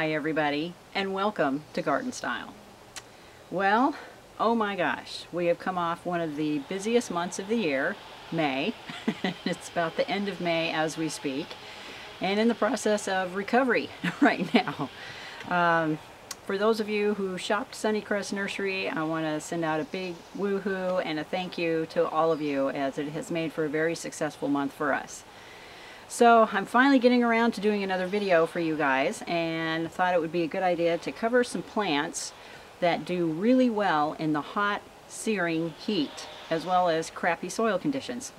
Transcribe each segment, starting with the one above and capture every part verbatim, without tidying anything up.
Hi everybody, and welcome to Garden Style. Well, oh my gosh, we have come off one of the busiest months of the year, May. It's about the end of May as we speak, and in the process of recovery right now. Um, for those of you who shopped Sunnycrest Nursery, I want to send out a big woohoo and a thank you to all of you, as it has made for a very successful month for us. So I'm finally getting around to doing another video for you guys, and thought it would be a good idea to cover some plants that do really well in the hot, searing heat, as well as crappy soil conditions.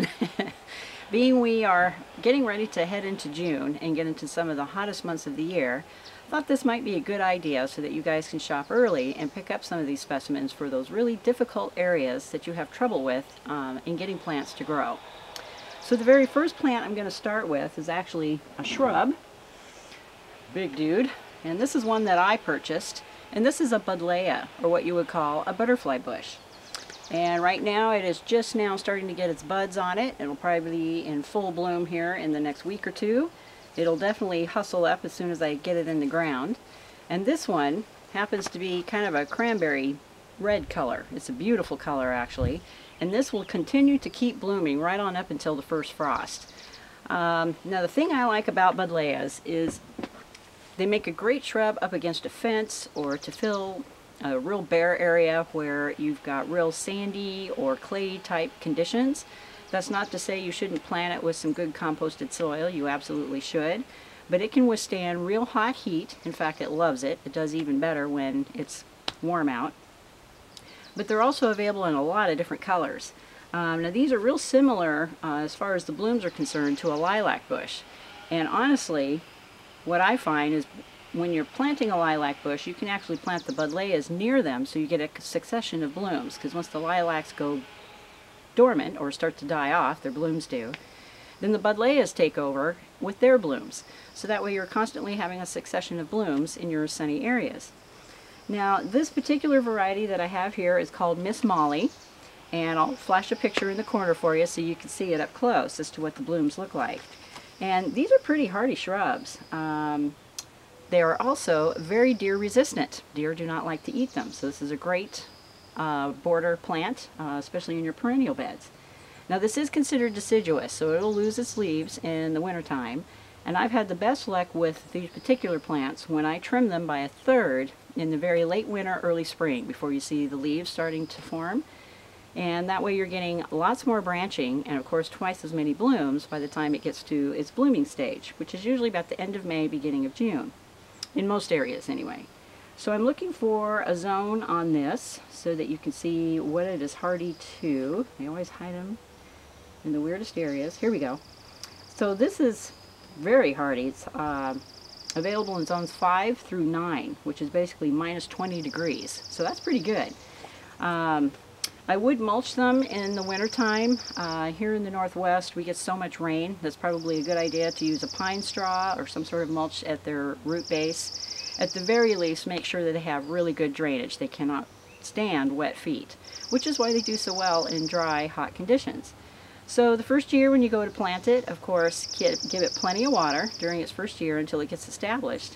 Being we are getting ready to head into June and get into some of the hottest months of the year, I thought this might be a good idea so that you guys can shop early and pick up some of these specimens for those really difficult areas that you have trouble with um, in getting plants to grow. So the very first plant I'm going to start with is actually a shrub, big dude, and this is one that I purchased, and this is a buddleia, or what you would call a butterfly bush. And right now it is just now starting to get its buds on it. It'll probably be in full bloom here in the next week or two. It'll definitely hustle up as soon as I get it in the ground. And this one happens to be kind of a cranberry red color. It's a beautiful color actually. And this will continue to keep blooming right on up until the first frost. Um, now the thing I like about buddleias is they make a great shrub up against a fence or to fill a real bare area where you've got real sandy or clay type conditions. That's not to say you shouldn't plant it with some good composted soil, you absolutely should. But it can withstand real hot heat. In fact, it loves it. It does even better when it's warm out. But they're also available in a lot of different colors. Um, now these are real similar uh, as far as the blooms are concerned to a lilac bush. And honestly, what I find is when you're planting a lilac bush, you can actually plant the buddleias near them so you get a succession of blooms, because once the lilacs go dormant or start to die off, their blooms do, then the buddleias take over with their blooms. So that way you're constantly having a succession of blooms in your sunny areas. Now, this particular variety that I have here is called Miss Molly, and I'll flash a picture in the corner for you so you can see it up close as to what the blooms look like. And these are pretty hardy shrubs. Um, they are also very deer resistant. Deer do not like to eat them, so this is a great uh, border plant, uh, especially in your perennial beds. Now, this is considered deciduous, so it'll lose its leaves in the wintertime. And I've had the best luck with these particular plants when I trim them by a third in the very late winter, early spring, before you see the leaves starting to form. And that way you're getting lots more branching and of course twice as many blooms by the time it gets to its blooming stage, which is usually about the end of May, beginning of June, in most areas anyway. So I'm looking for a zone on this so that you can see what it is hardy to. I always hide them in the weirdest areas. Here we go. So this is very hardy. It's uh, available in zones five through nine, which is basically minus twenty degrees. So that's pretty good. Um, I would mulch them in the wintertime. Uh, here in the Northwest, we get so much rain. That's probably a good idea to use a pine straw or some sort of mulch at their root base. At the very least, make sure that they have really good drainage. They cannot stand wet feet, which is why they do so well in dry, hot conditions. So the first year when you go to plant it, of course, give it plenty of water during its first year until it gets established.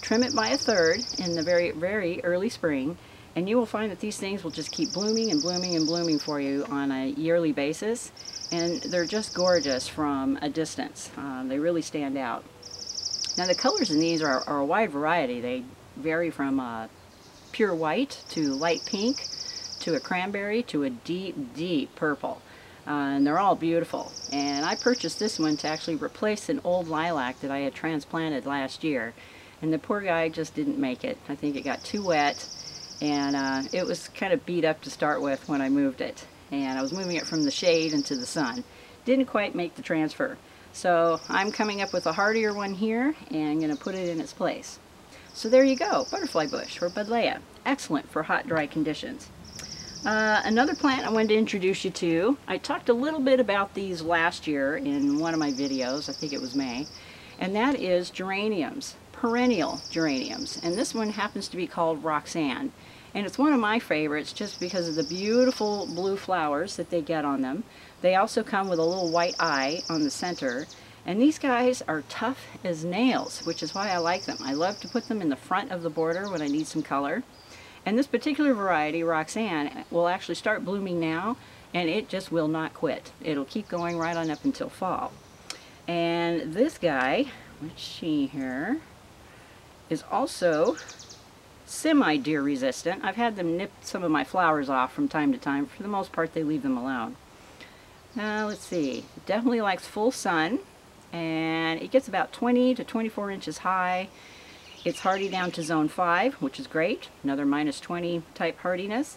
Trim it by a third in the very, very early spring, and you will find that these things will just keep blooming and blooming and blooming for you on a yearly basis. And they're just gorgeous from a distance. Um, they really stand out. Now the colors in these are, are a wide variety. They vary from uh, pure white to light pink to a cranberry to a deep, deep purple. Uh, and they're all beautiful. And I purchased this one to actually replace an old lilac that I had transplanted last year. And the poor guy just didn't make it. I think it got too wet, and uh, it was kind of beat up to start with when I moved it. And I was moving it from the shade into the sun. Didn't quite make the transfer. So I'm coming up with a hardier one here, and I'm going to put it in its place. So there you go, butterfly bush or buddleia. Excellent for hot, dry conditions. Uh, another plant I wanted to introduce you to, I talked a little bit about these last year in one of my videos, I think it was May, and that is geraniums, perennial geraniums. And this one happens to be called Roxanne. And it's one of my favorites just because of the beautiful blue flowers that they get on them. They also come with a little white eye on the center, And these guys are tough as nails, which is why I like them. I love to put them in the front of the border when I need some color. And this particular variety, Roxanne, will actually start blooming now, and it just will not quit. It'll keep going right on up until fall. And this guy, let's see here, is also semi-deer resistant. I've had them nip some of my flowers off from time to time. For the most part, they leave them alone. Now, let's see. It definitely likes full sun, and it gets about twenty to twenty-four inches high. It's hardy down to zone five, which is great. Another minus twenty type hardiness.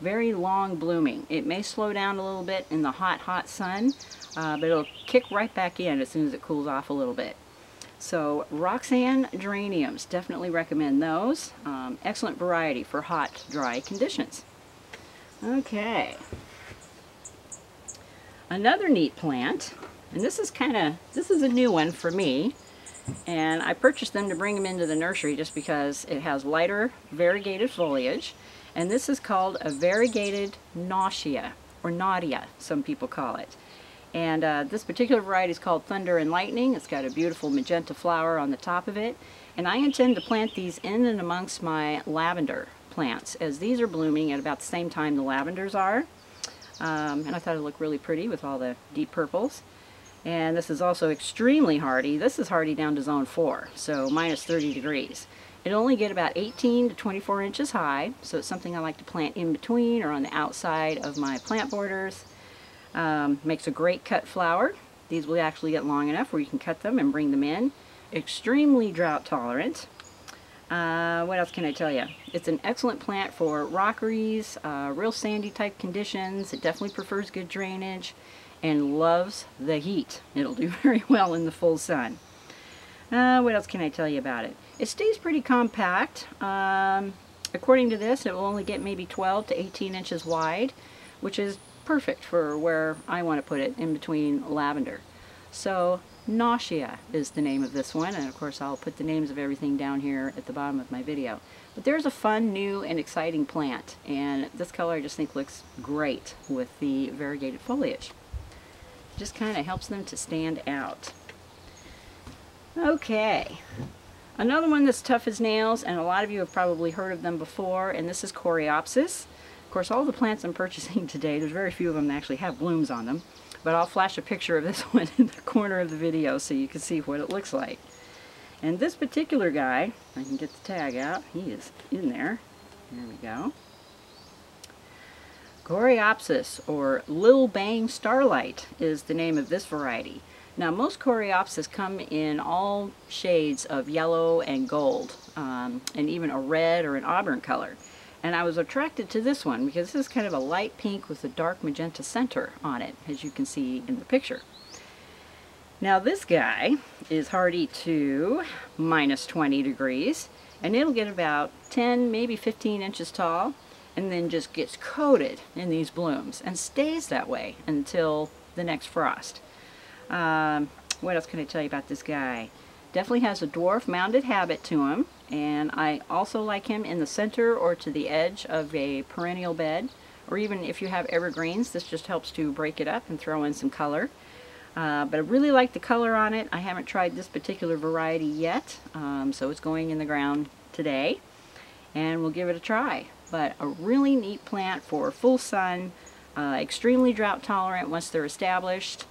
Very long blooming. It may slow down a little bit in the hot, hot sun, uh, but it'll kick right back in as soon as it cools off a little bit. So Roxanne geraniums, definitely recommend those. Um, excellent variety for hot, dry conditions. Okay. Another neat plant, and this is kind of, this is a new one for me, and I purchased them to bring them into the nursery just because it has lighter variegated foliage, and this is called a variegated nausea, or nadia, some people call it. And uh, this particular variety is called Thunder and Lightning. It's got a beautiful magenta flower on the top of it. And I intend to plant these in and amongst my lavender plants, as these are blooming at about the same time the lavenders are. Um, and I thought it looked really pretty with all the deep purples. And this is also extremely hardy. This is hardy down to zone four, so minus thirty degrees. It'll only get about eighteen to twenty-four inches high, so it's something I like to plant in between or on the outside of my plant borders. Um, makes a great cut flower. These will actually get long enough where you can cut them and bring them in. Extremely drought tolerant. Uh, what else can I tell you? It's an excellent plant for rockeries, uh, real sandy type conditions. It definitely prefers good drainage and loves the heat. It'll do very well in the full sun. Uh, what else can I tell you about it? It stays pretty compact. Um, according to this, it will only get maybe twelve to eighteen inches wide, which is perfect for where I want to put it, in between lavender. So Nausea is the name of this one, and of course I'll put the names of everything down here at the bottom of my video. But there's a fun, new, and exciting plant, and this color I just think looks great with the variegated foliage. It just kind of helps them to stand out. Okay, another one that's tough as nails, and a lot of you have probably heard of them before, and this is Coreopsis. Of course, all the plants I'm purchasing today, there's very few of them that actually have blooms on them, but I'll flash a picture of this one in the corner of the video so you can see what it looks like. And this particular guy, if I can get the tag out, he is in there. There we go. Coreopsis, or Little Bang Starlight, is the name of this variety. Now, most Coreopsis come in all shades of yellow and gold, um, and even a red or an auburn color. And I was attracted to this one because this is kind of a light pink with a dark magenta center on it, as you can see in the picture. Now this guy is hardy to minus twenty degrees, and it'll get about ten, maybe fifteen inches tall, and then just gets coated in these blooms and stays that way until the next frost. Um, what else can I tell you about this guy? Definitely has a dwarf mounded habit to him, and I also like him in the center or to the edge of a perennial bed, or even if you have evergreens, this just helps to break it up and throw in some color. Uh, but I really like the color on it. I haven't tried this particular variety yet, um, so it's going in the ground today, and we'll give it a try. But a really neat plant for full sun, uh, extremely drought tolerant once they're established,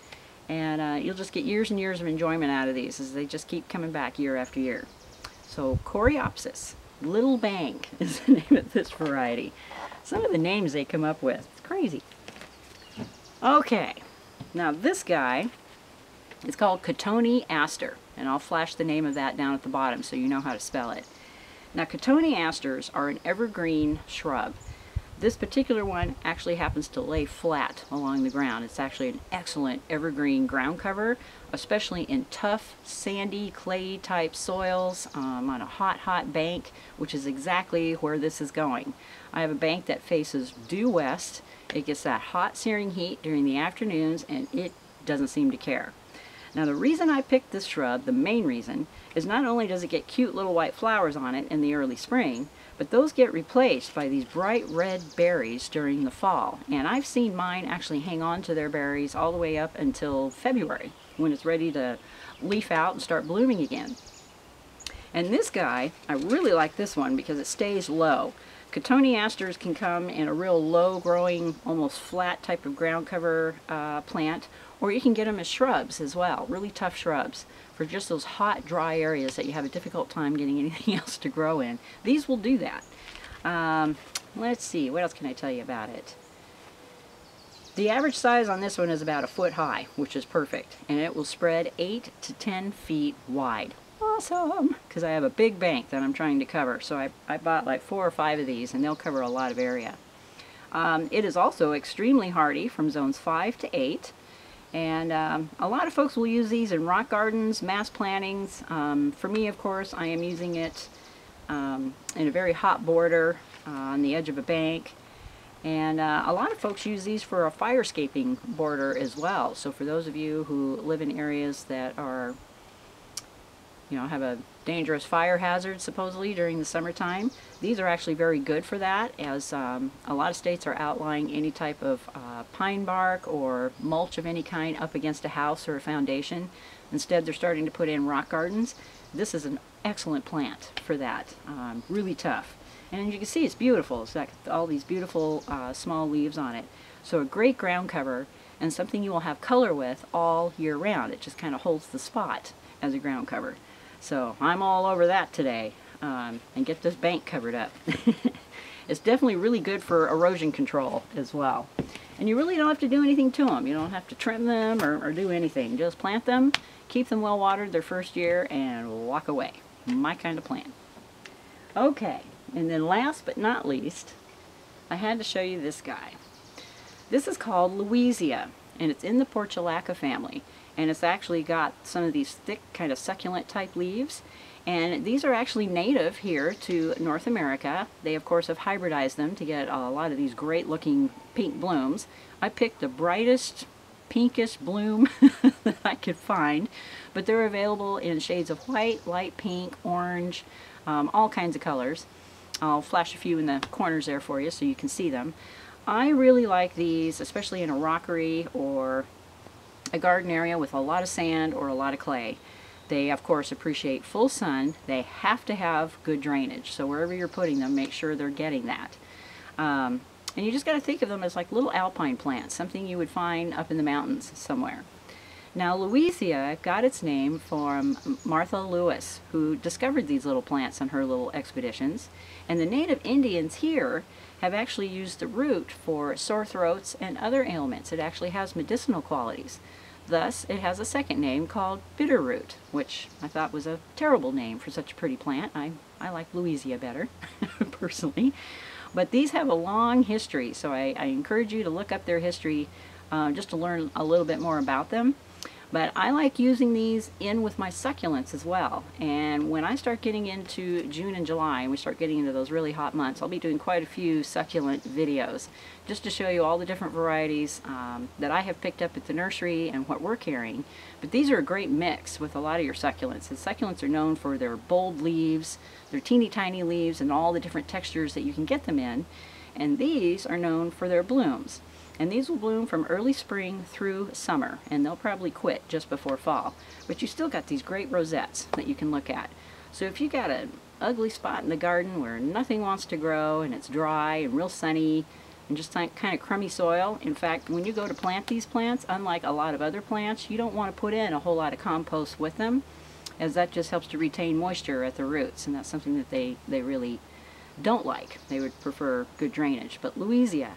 and uh, you'll just get years and years of enjoyment out of these as they just keep coming back year after year. So Coreopsis, Little Bang is the name of this variety. Some of the names they come up with, it's crazy. Okay, now this guy is called Cotoneaster, and I'll flash the name of that down at the bottom so you know how to spell it. Now Cotoneasters are an evergreen shrub. This particular one actually happens to lay flat along the ground. It's actually an excellent evergreen ground cover, especially in tough, sandy, clay type soils um, on a hot, hot bank, which is exactly where this is going. I have a bank that faces due west. It gets that hot, searing heat during the afternoons, and it doesn't seem to care. Now the reason I picked this shrub, the main reason, is not only does it get cute little white flowers on it in the early spring, but those get replaced by these bright red berries during the fall. And I've seen mine actually hang on to their berries all the way up until February, when it's ready to leaf out and start blooming again. And this guy, I really like this one because it stays low. Cotoneasters can come in a real low growing, almost flat type of ground cover uh, plant, or you can get them as shrubs as well, really tough shrubs for just those hot, dry areas that you have a difficult time getting anything else to grow in. These will do that. Um, let's see, what else can I tell you about it? The average size on this one is about a foot high, which is perfect, and it will spread eight to ten feet wide. Awesome, because I have a big bank that I'm trying to cover, so I, I bought like four or five of these and they'll cover a lot of area. Um, it is also extremely hardy from zones five to eight, and um, a lot of folks will use these in rock gardens, mass plantings. Um, for me, of course, I am using it um, in a very hot border uh, on the edge of a bank, and uh, a lot of folks use these for a fire escaping border as well. So for those of you who live in areas that are, you know, have a dangerous fire hazard supposedly during the summertime, these are actually very good for that, as um, a lot of states are outlawing any type of uh, pine bark or mulch of any kind up against a house or a foundation. Instead, they're starting to put in rock gardens. This is an excellent plant for that, um, really tough. And as you can see, it's beautiful. It's got all these beautiful uh, small leaves on it. So a great ground cover and something you will have color with all year round. It just kind of holds the spot as a ground cover. So I'm all over that today, um, and get this bank covered up. It's definitely really good for erosion control as well. And you really don't have to do anything to them. You don't have to trim them or, or do anything. Just plant them, keep them well watered their first year, and walk away. My kind of plant. Okay, and then last but not least, I had to show you this guy. This is called Lewisia, and it's in the Portulaca family. And it's actually got some of these thick kind of succulent type leaves, and these are actually native here to North America. They of course have hybridized them to get a lot of these great looking pink blooms. I picked the brightest pinkest bloom that I could find, but they're available in shades of white, light pink, orange, um, all kinds of colors. I'll flash a few in the corners there for you so you can see them. I really like these, especially in a rockery or a garden area with a lot of sand or a lot of clay. They of course appreciate full sun. They have to have good drainage, so wherever you're putting them, make sure they're getting that. Um, and you just got to think of them as like little alpine plants, something you would find up in the mountains somewhere. Now Lewisia got its name from Martha Lewis, who discovered these little plants on her little expeditions, and the native Indians here have actually used the root for sore throats and other ailments. It actually has medicinal qualities. Thus, it has a second name called bitterroot, which I thought was a terrible name for such a pretty plant. I, I like Lewisia better, personally. But these have a long history, so I, I encourage you to look up their history uh, just to learn a little bit more about them. But I like using these in with my succulents as well. And when I start getting into June and July, and we start getting into those really hot months, I'll be doing quite a few succulent videos just to show you all the different varieties um, that I have picked up at the nursery and what we're carrying. But these are a great mix with a lot of your succulents. And succulents are known for their bold leaves, their teeny tiny leaves, and all the different textures that you can get them in. And these are known for their blooms. And these will bloom from early spring through summer, and they'll probably quit just before fall. But you still got these great rosettes that you can look at. So if you got an ugly spot in the garden where nothing wants to grow, and it's dry and real sunny and just kind of crummy soil, in fact, when you go to plant these plants, unlike a lot of other plants, you don't want to put in a whole lot of compost with them, as that just helps to retain moisture at the roots, and that's something that they, they really don't like. They would prefer good drainage. But Lewisia,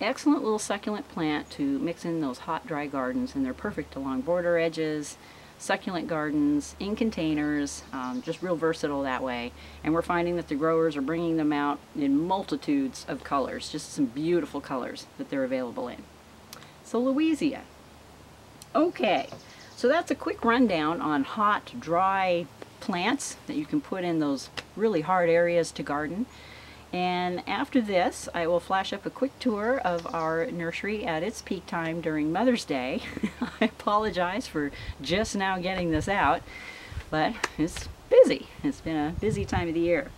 excellent little succulent plant to mix in those hot, dry gardens, and they're perfect along border edges, succulent gardens, in containers, um, just real versatile that way. And we're finding that the growers are bringing them out in multitudes of colors, just some beautiful colors that they're available in. So Lewisia. Okay, so that's a quick rundown on hot, dry plants that you can put in those really hard areas to garden. And after this, I will flash up a quick tour of our nursery at its peak time during Mother's Day. I apologize for just now getting this out, but it's busy. It's been a busy time of the year.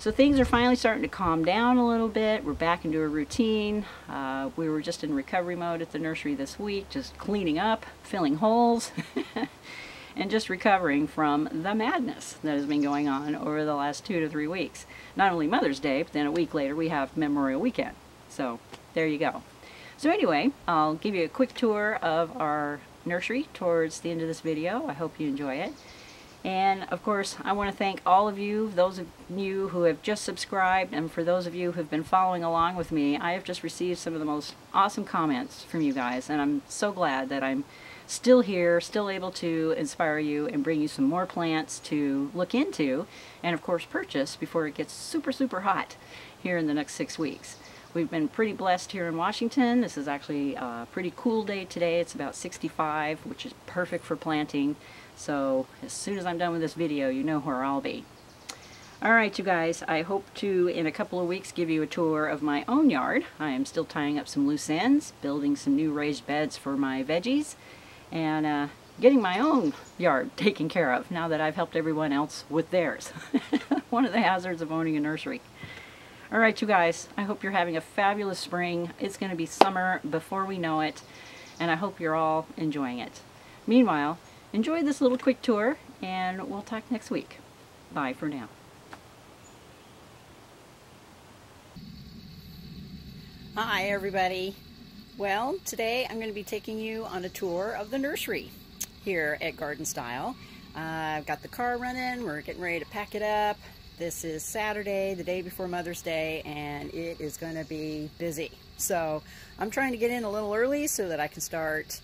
So things are finally starting to calm down a little bit. We're back into a routine. Uh, we were just in recovery mode at the nursery this week, just cleaning up, filling holes, and just recovering from the madness that has been going on over the last two to three weeks. Not only Mother's Day, but then a week later we have Memorial Weekend. So there you go. So anyway, I'll give you a quick tour of our nursery towards the end of this video. I hope you enjoy it. And of course, I want to thank all of you, those of you who have just subscribed, and for those of you who have been following along with me. I have just received some of the most awesome comments from you guys, and I'm so glad that I'm still here, still able to inspire you and bring you some more plants to look into, and of course purchase before it gets super, super hot here in the next six weeks. We've been pretty blessed here in Washington. This is actually a pretty cool day today. It's about sixty-five, which is perfect for planting. So as soon as I'm done with this video, you know where I'll be. All right, you guys, I hope to, in a couple of weeks, give you a tour of my own yard. I am still tying up some loose ends, building some new raised beds for my veggies, and uh, getting my own yard taken care of now that I've helped everyone else with theirs. One of the hazards of owning a nursery. All right, you guys, I hope you're having a fabulous spring. It's going to be summer before we know it, and I hope you're all enjoying it. Meanwhile, enjoy this little quick tour, and we'll talk next week. Bye for now. Hi, everybody. Well, today I'm going to be taking you on a tour of the nursery here at Garden Style. Uh, I've got the car running. We're getting ready to pack it up. This is Saturday, the day before Mother's Day, and it is going to be busy. So I'm trying to get in a little early so that I can start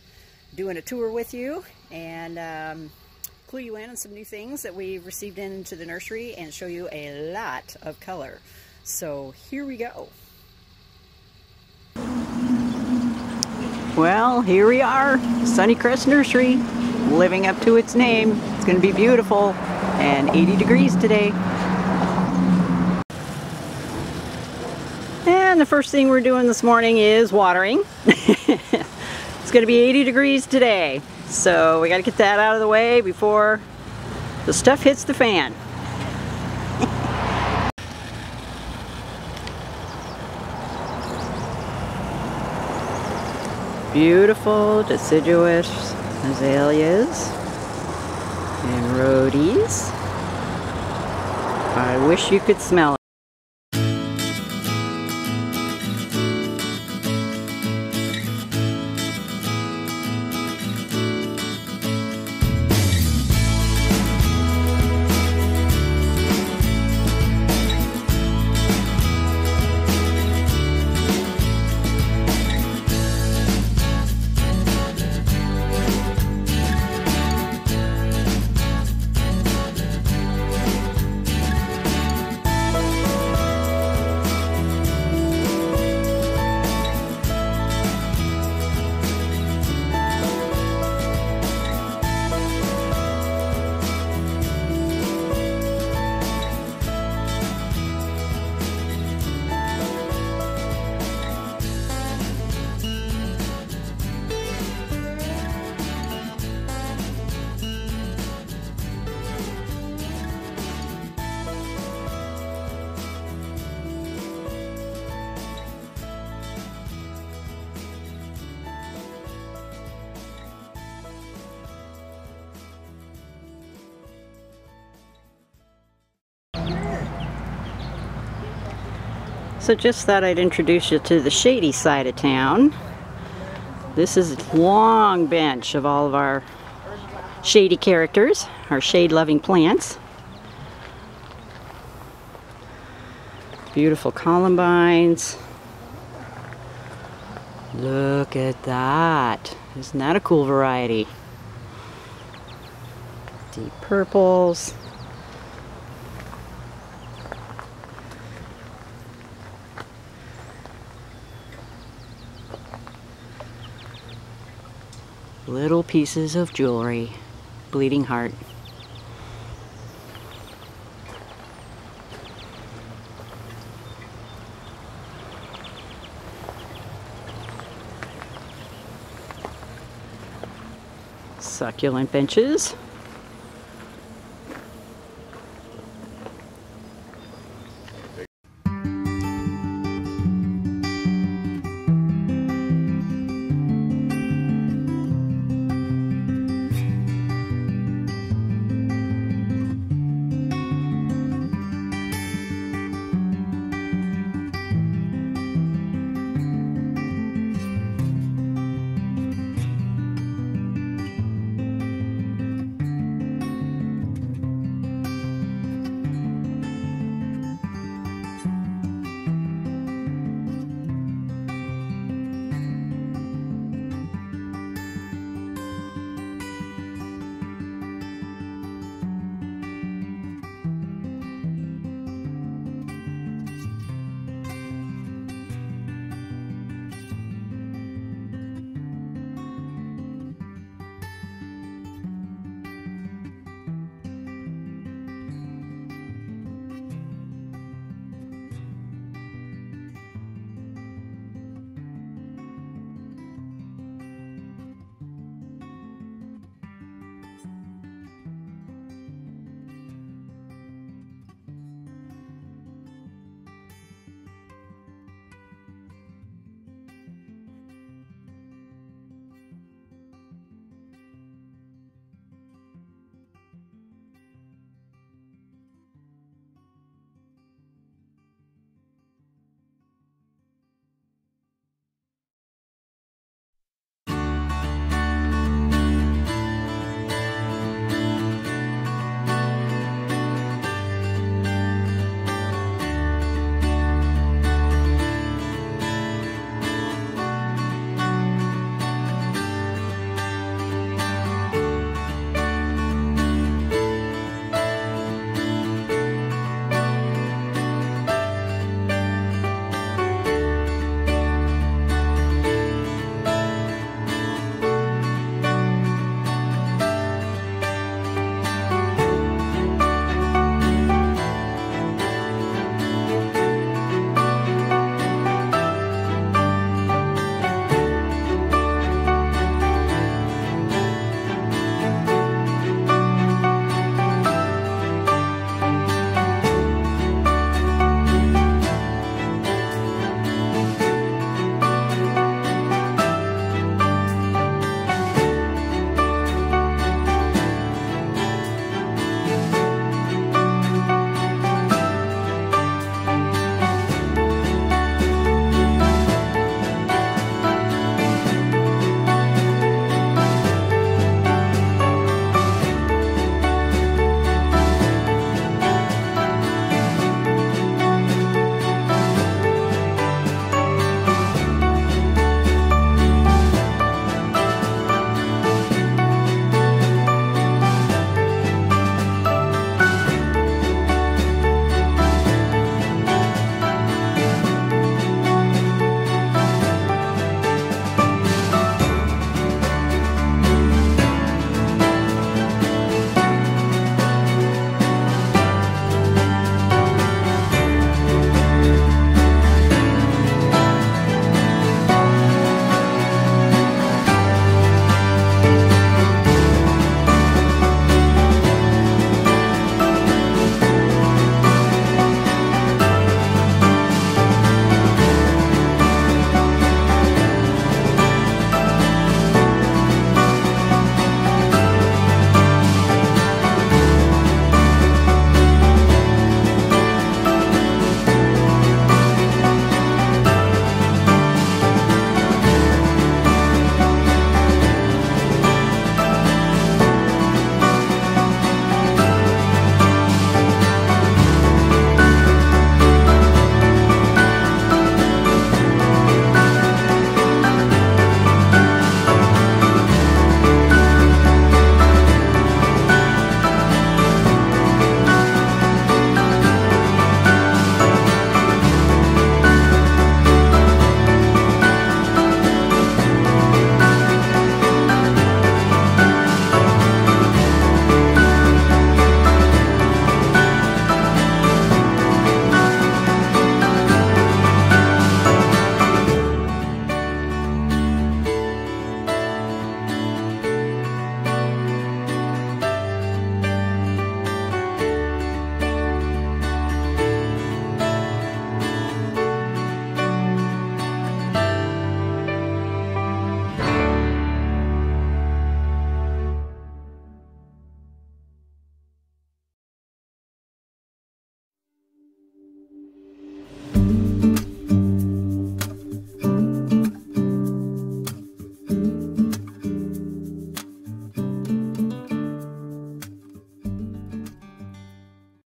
doing a tour with you and um, clue you in on some new things that we've received into the nursery and show you a lot of color. So here we go. Well, here we are, Sunnycrest Nursery, living up to its name. It's going to be beautiful, and eighty degrees today. And the first thing we're doing this morning is watering. It's going to be eighty degrees today, so we got to get that out of the way before the stuff hits the fan. Beautiful deciduous azaleas and rhodies. I wish you could smell it. So just thought I'd introduce you to the shady side of town. This is a long bench of all of our shady characters, our shade-loving plants. Beautiful columbines. Look at that. Isn't that a cool variety? Deep purples. Little pieces of jewelry, bleeding heart. Succulent benches.